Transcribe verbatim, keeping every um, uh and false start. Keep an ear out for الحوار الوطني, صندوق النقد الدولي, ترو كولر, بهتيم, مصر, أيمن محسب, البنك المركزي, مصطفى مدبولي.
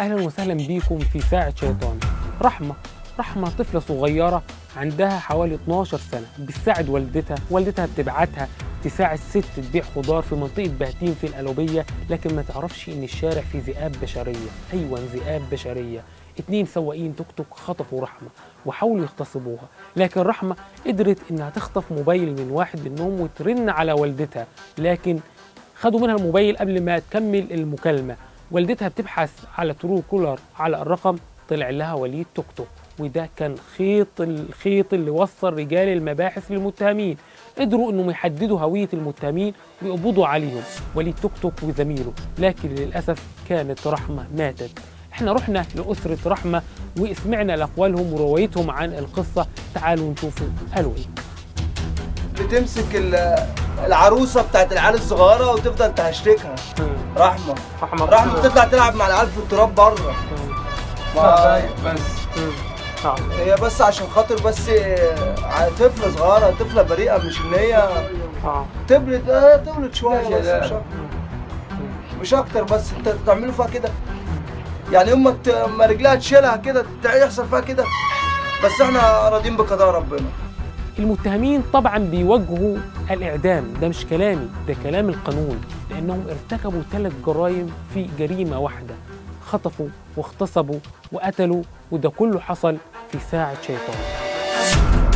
أهلا وسهلا بيكم في ساعة شيطان. رحمة رحمة طفلة صغيرة عندها حوالي اثناشر سنة، بتساعد والدتها، والدتها بتبعتها تساعد ست تبيع خضار في منطقة بهتيم في القلوبية، لكن ما تعرفش إن الشارع فيه ذئاب بشرية. أيوة ذئاب بشرية. اتنين سواقين توك توك خطفوا رحمة وحاولوا يغتصبوها، لكن رحمة قدرت إنها تخطف موبايل من واحد منهم وترن على والدتها، لكن خدوا منها الموبايل قبل ما تكمل المكالمة. والدتها بتبحث على ترو كولر على الرقم، طلع لها وليد توك توك، وده كان خيط الخيط اللي وصل رجال المباحث للمتهمين. قدروا انهم يحددوا هويه المتهمين ويقبضوا عليهم، وليد توك توك وزميله، لكن للاسف كانت رحمه ماتت. احنا رحنا لاسره رحمه وسمعنا اقوالهم وروايتهم عن القصه، تعالوا نشوفوا قالوا ايه. بتمسك العروسه بتاعت العيال الصغيره وتفضل تهشتكها. رحمه رحمه رحمه بتطلع تلعب مع العيال في التراب بره، بس هي بس عشان خاطر بس طفله صغيره، طفله بريئه، مش ان هي تبلد اه تولد شويه بس، مش اكتر مش اكتر بس انت تعملوا فيها كده يعني. امك اما رجلها تشيلها كده يحصل فيها كده، بس احنا راضيين بقضاء ربنا. المتهمين طبعا بيواجهوا الاعدام، ده مش كلامي ده كلام القانون، لانهم ارتكبوا ثلاث جرائم في جريمه واحده، خطفوا واغتصبوا وقتلوا، وده كله حصل في ساعة شيطان.